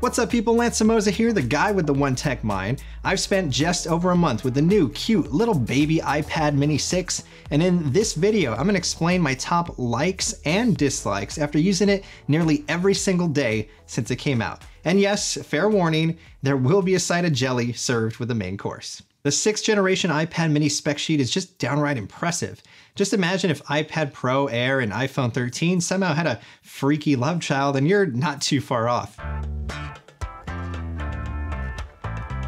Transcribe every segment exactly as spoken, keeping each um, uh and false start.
What's up people, Lance Mendoza here, the guy with the One Tech Mind. I've spent just over a month with the new cute little baby iPad Mini six, and in this video I'm gonna explain my top likes and dislikes after using it nearly every single day since it came out. And yes, fair warning, there will be a side of jelly served with the main course. The sixth generation iPad Mini spec sheet is just downright impressive. Just imagine if iPad Pro, Air, and iPhone thirteen somehow had a freaky love child, and you're not too far off.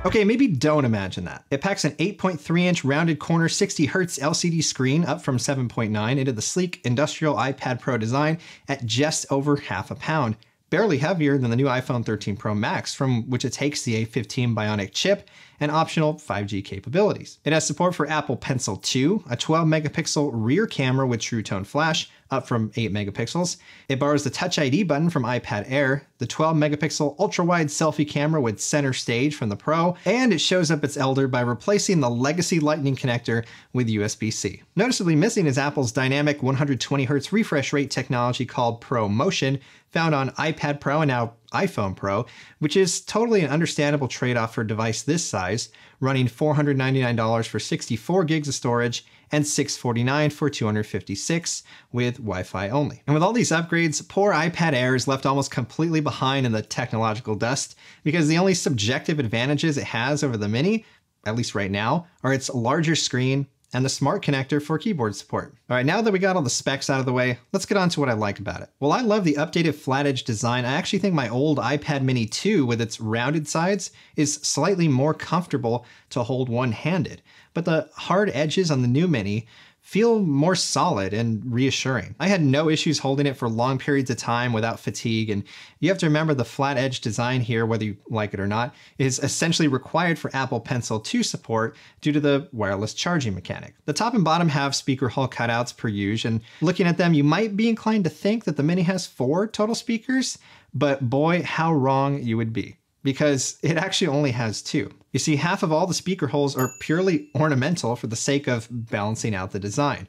Okay, maybe don't imagine that. It packs an eight point three inch rounded corner sixty hertz L C D screen, up from seven point nine, into the sleek industrial iPad Pro design at just over half a pound, barely heavier than the new iPhone thirteen Pro Max, from which it takes the A fifteen Bionic chip and optional five G capabilities. It has support for Apple Pencil two, a twelve megapixel rear camera with True Tone flash, up from eight megapixels. It borrows the Touch I D button from iPad Air, the twelve megapixel ultra-wide selfie camera with Center Stage from the Pro, and it shows up its elder by replacing the legacy Lightning connector with U S B C. Noticeably missing is Apple's dynamic one hundred twenty hertz refresh rate technology called Pro Motion, found on iPad Pro and now iPhone Pro, which is totally an understandable trade-off for a device this size, running four hundred ninety-nine dollars for sixty-four gigs of storage and six hundred forty-nine dollars for two hundred fifty-six with Wi-Fi only. And with all these upgrades, poor iPad Air is left almost completely behind in the technological dust, because the only subjective advantages it has over the Mini, at least right now, are its larger screen and the smart connector for keyboard support. All right, now that we got all the specs out of the way, let's get on to what I liked about it. Well, I love the updated flat edge design. I actually think my old iPad Mini two with its rounded sides is slightly more comfortable to hold one-handed, but the hard edges on the new Mini feel more solid and reassuring. I had no issues holding it for long periods of time without fatigue, and you have to remember the flat edge design here, whether you like it or not, is essentially required for Apple Pencil two support due to the wireless charging mechanic. The top and bottom have speaker hall cutouts per usual, and looking at them, you might be inclined to think that the Mini has four total speakers, but boy, how wrong you would be, because it actually only has two. You see, half of all the speaker holes are purely ornamental for the sake of balancing out the design.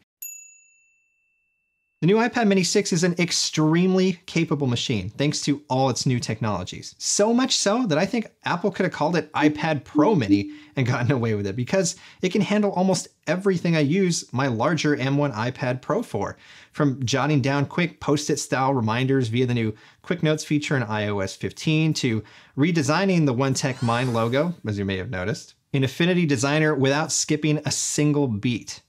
The new iPad Mini six is an extremely capable machine, thanks to all its new technologies. So much so that I think Apple could have called it iPad Pro Mini and gotten away with it, because it can handle almost everything I use my larger M one iPad Pro for, from jotting down quick post-it style reminders via the new Quick Notes feature in iOS fifteen, to redesigning the One Tech Mind logo, as you may have noticed, in Affinity Designer without skipping a single beat.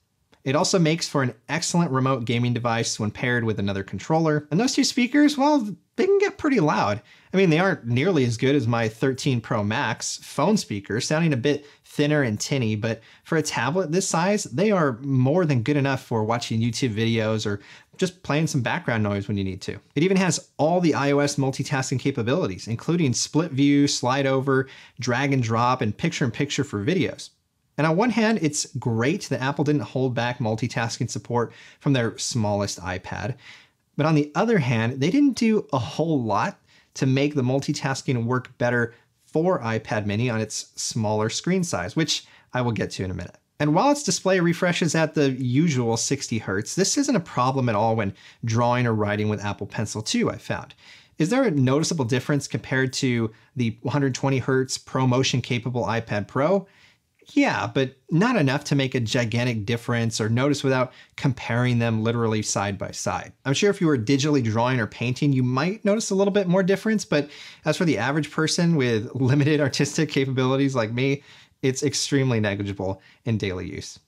It also makes for an excellent remote gaming device when paired with another controller. And those two speakers, well, they can get pretty loud. I mean, they aren't nearly as good as my thirteen Pro Max phone speaker, sounding a bit thinner and tinny, but for a tablet this size, they are more than good enough for watching YouTube videos or just playing some background noise when you need to. It even has all the iOS multitasking capabilities, including split view, slide over, drag and drop, and picture in picture for videos. And on one hand, it's great that Apple didn't hold back multitasking support from their smallest iPad. But on the other hand, they didn't do a whole lot to make the multitasking work better for iPad Mini on its smaller screen size, which I will get to in a minute. And while its display refreshes at the usual sixty hertz, this isn't a problem at all when drawing or writing with Apple Pencil two, I found. Is there a noticeable difference compared to the one hundred twenty hertz Pro Motion capable iPad Pro? Yeah, but not enough to make a gigantic difference or notice without comparing them literally side by side. I'm sure if you were digitally drawing or painting, you might notice a little bit more difference, but as for the average person with limited artistic capabilities like me, it's extremely negligible in daily use.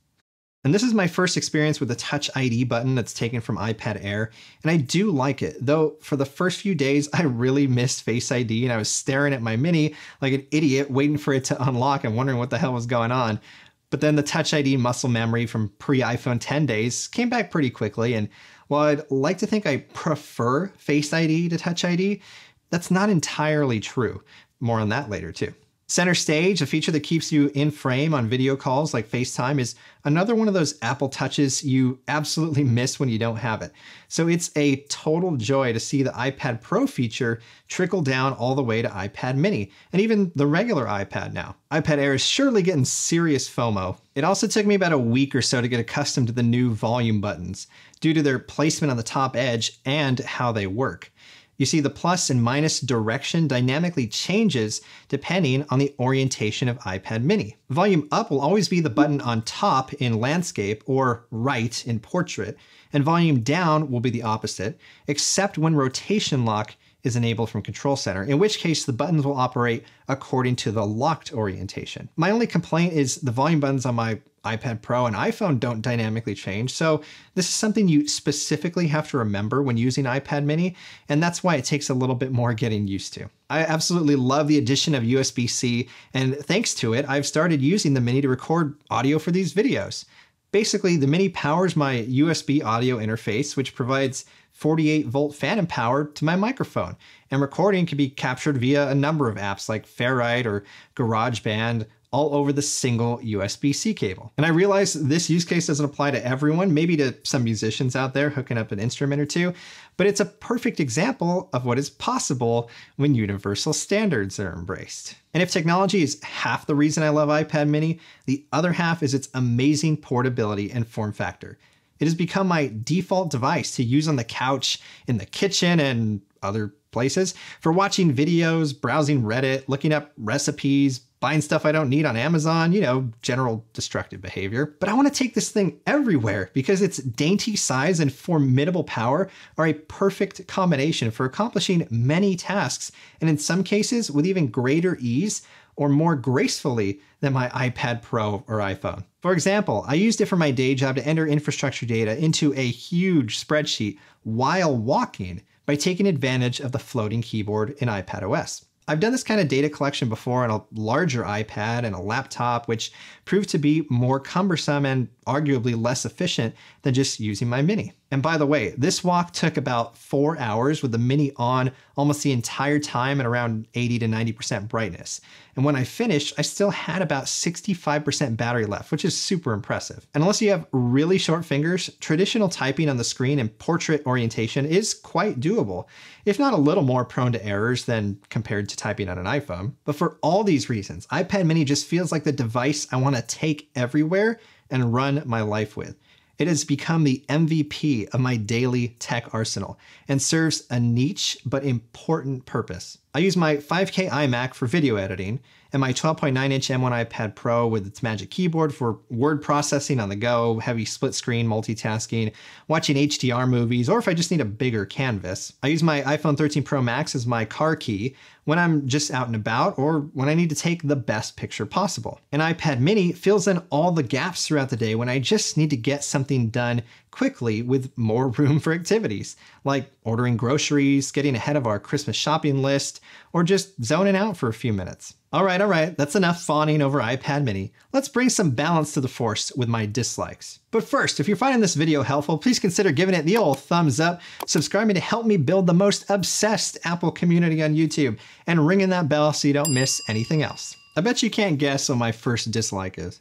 And this is my first experience with the Touch I D button that's taken from iPad Air, and I do like it, though for the first few days I really missed Face I D and I was staring at my Mini like an idiot waiting for it to unlock and wondering what the hell was going on. But then the Touch I D muscle memory from pre-iPhone ten days came back pretty quickly, and while I'd like to think I prefer Face I D to Touch I D, that's not entirely true. More on that later too. Center Stage, a feature that keeps you in frame on video calls like FaceTime, is another one of those Apple touches you absolutely miss when you don't have it. So it's a total joy to see the iPad Pro feature trickle down all the way to iPad Mini, and even the regular iPad now. iPad Air is surely getting serious FOMO. It also took me about a week or so to get accustomed to the new volume buttons, due to their placement on the top edge and how they work. You see the plus and minus direction dynamically changes depending on the orientation of iPad Mini. Volume up will always be the button on top in landscape or right in portrait, and volume down will be the opposite, except when rotation lock is enabled from Control Center, in which case the buttons will operate according to the locked orientation. My only complaint is the volume buttons on my iPad Pro and iPhone don't dynamically change, so this is something you specifically have to remember when using iPad Mini, and that's why it takes a little bit more getting used to. I absolutely love the addition of U S B C, and thanks to it, I've started using the Mini to record audio for these videos. Basically, the Mini powers my U S B audio interface, which provides forty-eight volt phantom power to my microphone, and recording can be captured via a number of apps like Ferrite or GarageBand, all over the single U S B C cable. And I realize this use case doesn't apply to everyone, maybe to some musicians out there hooking up an instrument or two, but it's a perfect example of what is possible when universal standards are embraced. And if technology is half the reason I love iPad Mini, the other half is its amazing portability and form factor. It has become my default device to use on the couch, in the kitchen, and other places, for watching videos, browsing Reddit, looking up recipes, buying stuff I don't need on Amazon, you know, general destructive behavior. But I want to take this thing everywhere because its dainty size and formidable power are a perfect combination for accomplishing many tasks, and in some cases with even greater ease or more gracefully than my iPad Pro or iPhone. For example, I used it for my day job to enter infrastructure data into a huge spreadsheet while walking by taking advantage of the floating keyboard in iPadOS. I've done this kind of data collection before on a larger iPad and a laptop, which proved to be more cumbersome and arguably less efficient than just using my Mini. And by the way, this walk took about four hours with the Mini on almost the entire time at around eighty to ninety percent brightness. And when I finished, I still had about sixty-five percent battery left, which is super impressive. And unless you have really short fingers, traditional typing on the screen and portrait orientation is quite doable, if not a little more prone to errors than compared to typing on an iPhone. But for all these reasons, iPad Mini just feels like the device I want to take everywhere and run my life with. It has become the M V P of my daily tech arsenal and serves a niche but important purpose. I use my five K iMac for video editing and my twelve point nine inch M one iPad Pro with its Magic Keyboard for word processing on the go, heavy split screen multitasking, watching H D R movies, or if I just need a bigger canvas. I use my iPhone thirteen Pro Max as my car key when I'm just out and about or when I need to take the best picture possible. An iPad Mini fills in all the gaps throughout the day when I just need to get something done quickly with more room for activities, like ordering groceries, getting ahead of our Christmas shopping list, or just zoning out for a few minutes. All right, all right, that's enough fawning over iPad Mini. Let's bring some balance to the force with my dislikes. But first, if you're finding this video helpful, please consider giving it the old thumbs up, subscribing to help me build the most obsessed Apple community on YouTube, and ringing that bell so you don't miss anything else. I bet you can't guess what my first dislike is.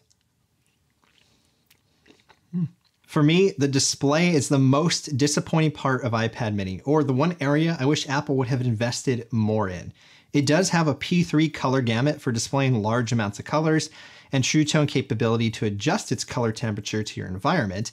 For me, the display is the most disappointing part of iPad Mini, or the one area I wish Apple would have invested more in. It does have a P three color gamut for displaying large amounts of colors and True Tone capability to adjust its color temperature to your environment,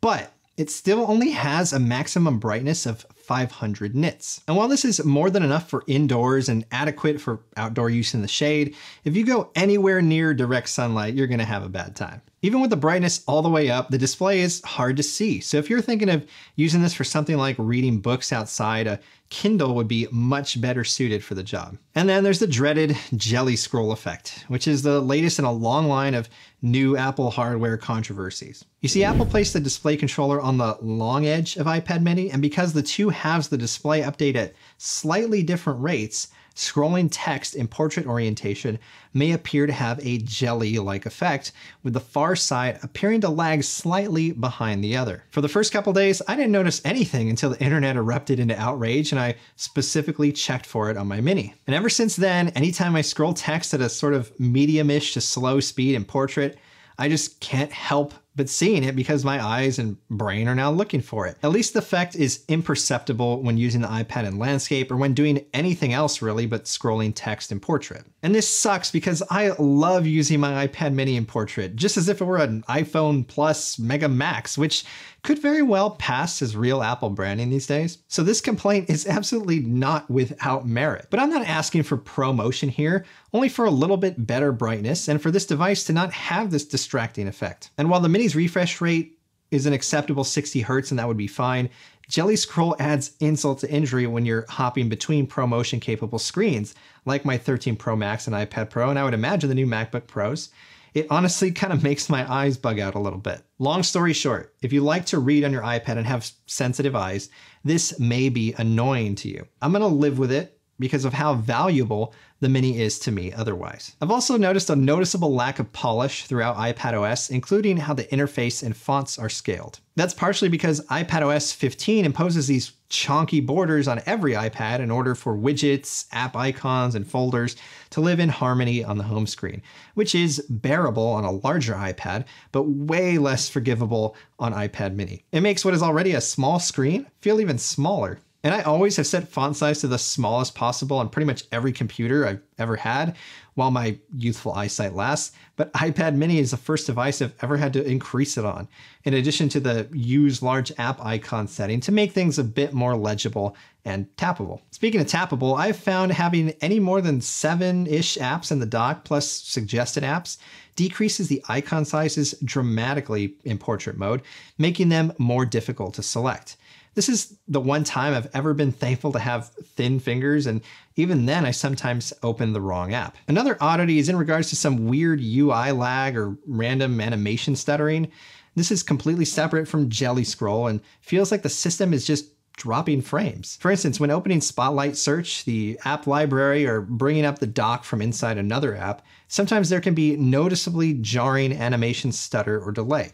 but it still only has a maximum brightness of five hundred nits. And while this is more than enough for indoors and adequate for outdoor use in the shade, if you go anywhere near direct sunlight, you're gonna have a bad time. Even with the brightness all the way up, the display is hard to see. So if you're thinking of using this for something like reading books outside, a Kindle would be much better suited for the job. And then there's the dreaded jelly scroll effect, which is the latest in a long line of new Apple hardware controversies. You see, Apple placed the display controller on the long edge of iPad Mini, and because the two halves of the display update at slightly different rates, scrolling text in portrait orientation may appear to have a jelly-like effect, with the far side appearing to lag slightly behind the other. For the first couple days, I didn't notice anything until the internet erupted into outrage and I specifically checked for it on my Mini. And ever since then, anytime I scroll text at a sort of medium-ish to slow speed in portrait, I just can't help but seeing it because my eyes and brain are now looking for it. At least the effect is imperceptible when using the iPad in landscape or when doing anything else really but scrolling text in portrait. And this sucks because I love using my iPad Mini in portrait, just as if it were an iPhone Plus Mega Max, which could very well pass as real Apple branding these days. So this complaint is absolutely not without merit. But I'm not asking for Pro Motion here, only for a little bit better brightness and for this device to not have this distracting effect. And while the Mini's refresh rate is an acceptable sixty hertz and that would be fine, jelly scroll adds insult to injury when you're hopping between ProMotion capable screens, like my thirteen Pro Max and iPad Pro, and I would imagine the new MacBook Pros. It honestly kind of makes my eyes bug out a little bit. Long story short, if you like to read on your iPad and have sensitive eyes, this may be annoying to you. I'm gonna live with it because of how valuable the Mini is to me otherwise. I've also noticed a noticeable lack of polish throughout iPadOS, including how the interface and fonts are scaled. That's partially because iPadOS fifteen imposes these chonky borders on every iPad in order for widgets, app icons, and folders to live in harmony on the home screen, which is bearable on a larger iPad, but way less forgivable on iPad Mini. It makes what is already a small screen feel even smaller. And I always have set font size to the smallest possible on pretty much every computer I've ever had while my youthful eyesight lasts, but iPad Mini is the first device I've ever had to increase it on, in addition to the use large app icon setting to make things a bit more legible and tappable. Speaking of tappable, I've found having any more than seven-ish apps in the dock plus suggested apps decreases the icon sizes dramatically in portrait mode, making them more difficult to select. This is the one time I've ever been thankful to have thin fingers, and even then I sometimes open the wrong app. Another oddity is in regards to some weird U I lag or random animation stuttering. This is completely separate from jelly scroll and feels like the system is just dropping frames. For instance, when opening Spotlight Search, the app library, or bringing up the dock from inside another app, sometimes there can be noticeably jarring animation stutter or delay.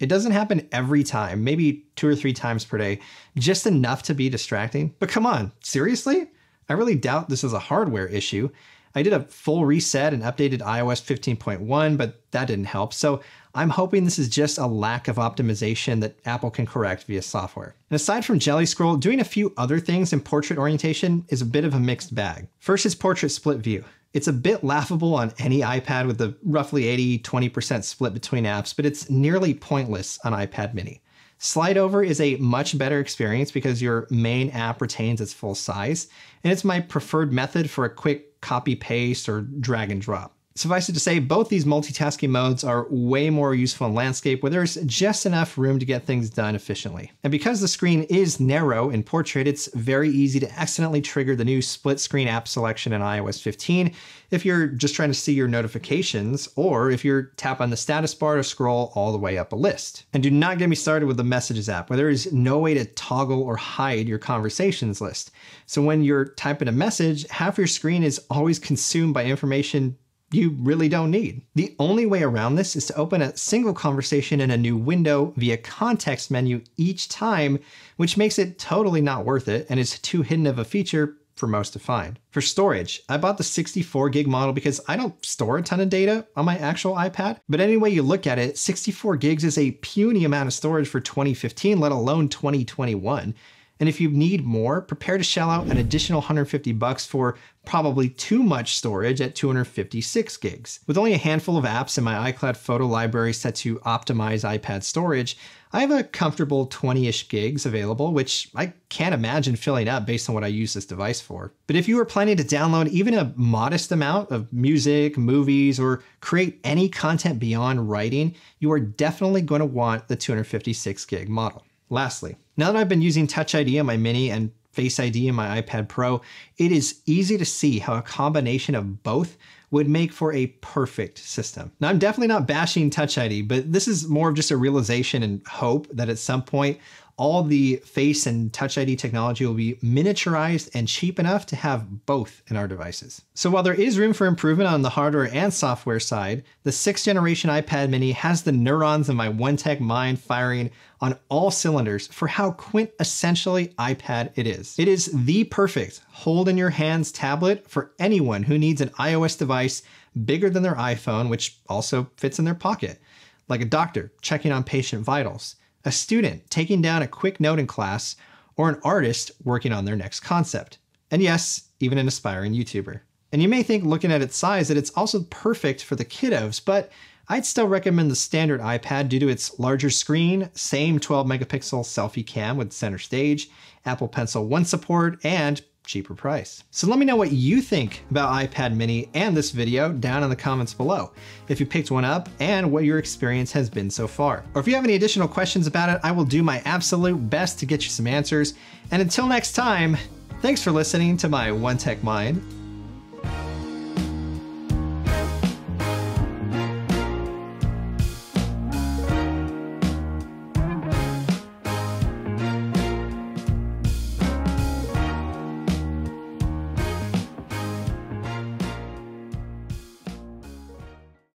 It doesn't happen every time, maybe two or three times per day, just enough to be distracting. But come on, seriously? I really doubt this is a hardware issue. I did a full reset and updated iOS fifteen point one, but that didn't help. So I'm hoping this is just a lack of optimization that Apple can correct via software. And aside from jelly scroll, doing a few other things in portrait orientation is a bit of a mixed bag. First is portrait split view. It's a bit laughable on any iPad with the roughly eighty twenty percent split between apps, but it's nearly pointless on iPad Mini. Slide over is a much better experience because your main app retains its full size, and it's my preferred method for a quick copy paste or drag and drop. Suffice it to say, both these multitasking modes are way more useful in landscape where there's just enough room to get things done efficiently. And because the screen is narrow in portrait, it's very easy to accidentally trigger the new split screen app selection in iOS fifteen if you're just trying to see your notifications or if you're tap on the status bar to scroll all the way up a list. And do not get me started with the messages app where there is no way to toggle or hide your conversations list. So when you're typing a message, half your screen is always consumed by information you really don't need. The only way around this is to open a single conversation in a new window via context menu each time, which makes it totally not worth it and is too hidden of a feature for most to find. For storage, I bought the sixty-four gig model because I don't store a ton of data on my actual iPad, but any way you look at it, sixty-four gigs is a puny amount of storage for twenty fifteen, let alone twenty twenty-one. And if you need more, prepare to shell out an additional one hundred fifty bucks for probably too much storage at two hundred fifty-six gigs. With only a handful of apps in my iCloud photo library set to optimize iPad storage, I have a comfortable twenty-ish gigs available, which I can't imagine filling up based on what I use this device for. But if you were planning to download even a modest amount of music, movies, or create any content beyond writing, you are definitely going to want the two hundred fifty-six gig model. Lastly, now that I've been using Touch I D on my Mini and Face I D in my iPad Pro, it is easy to see how a combination of both would make for a perfect system. Now, I'm definitely not bashing Touch I D, but this is more of just a realization and hope that at some point, all the Face and Touch I D technology will be miniaturized and cheap enough to have both in our devices. So while there is room for improvement on the hardware and software side, the sixth generation iPad mini has the neurons of my One Tech Mind firing on all cylinders for how quintessentially iPad it is. It is the perfect hold in your hands tablet for anyone who needs an iOS device bigger than their iPhone, which also fits in their pocket, like a doctor checking on patient vitals, a student taking down a quick note in class, or an artist working on their next concept. And yes, even an aspiring YouTuber. And you may think looking at its size that it's also perfect for the kiddos, but I'd still recommend the standard iPad due to its larger screen, same twelve megapixel selfie cam with Center Stage, Apple Pencil one support, and cheaper price. So let me know what you think about iPad mini and this video down in the comments below, if you picked one up and what your experience has been so far. Or if you have any additional questions about it, I will do my absolute best to get you some answers. And until next time, thanks for listening to my One Tech Mind.